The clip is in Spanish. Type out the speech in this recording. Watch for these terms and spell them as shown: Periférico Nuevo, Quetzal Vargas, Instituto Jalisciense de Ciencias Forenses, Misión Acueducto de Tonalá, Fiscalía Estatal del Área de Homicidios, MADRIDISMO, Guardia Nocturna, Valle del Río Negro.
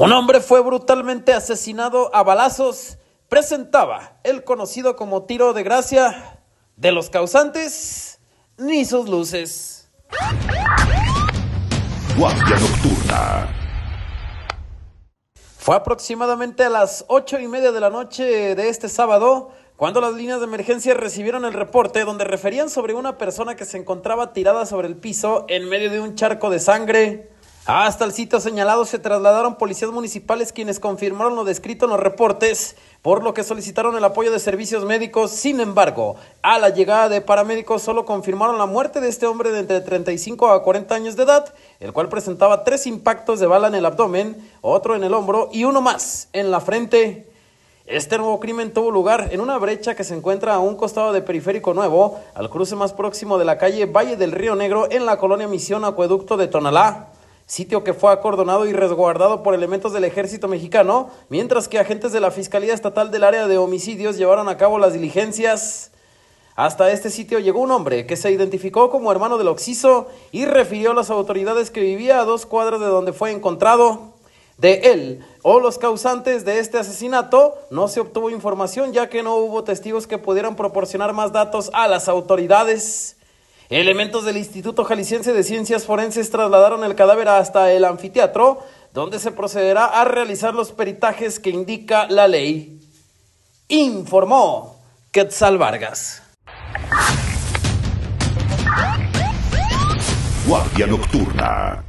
Un hombre fue brutalmente asesinado a balazos. Presentaba el conocido como tiro de gracia. De los causantes, ni sus luces. Guardia Nocturna. Fue aproximadamente a las 8:30 de la noche de este sábado cuando las líneas de emergencia recibieron el reporte donde referían sobre una persona que se encontraba tirada sobre el piso en medio de un charco de sangre. Hasta el sitio señalado se trasladaron policías municipales quienes confirmaron lo descrito en los reportes, por lo que solicitaron el apoyo de servicios médicos. Sin embargo, a la llegada de paramédicos solo confirmaron la muerte de este hombre de entre 35 a 40 años de edad, el cual presentaba 3 impactos de bala en el abdomen, otro en el hombro y uno más en la frente. Este nuevo crimen tuvo lugar en una brecha que se encuentra a un costado de Periférico Nuevo, al cruce más próximo de la calle Valle del Río Negro en la colonia Misión Acueducto de Tonalá. Sitio que fue acordonado y resguardado por elementos del Ejército Mexicano, mientras que agentes de la Fiscalía Estatal del Área de Homicidios llevaron a cabo las diligencias. Hasta este sitio llegó un hombre que se identificó como hermano del occiso y refirió a las autoridades que vivía a 2 cuadras de donde fue encontrado. De él o los causantes de este asesinato no se obtuvo información, ya que no hubo testigos que pudieran proporcionar más datos a las autoridades. Elementos del Instituto Jalisciense de Ciencias Forenses trasladaron el cadáver hasta el anfiteatro, donde se procederá a realizar los peritajes que indica la ley. Informó Quetzal Vargas. Guardia Nocturna.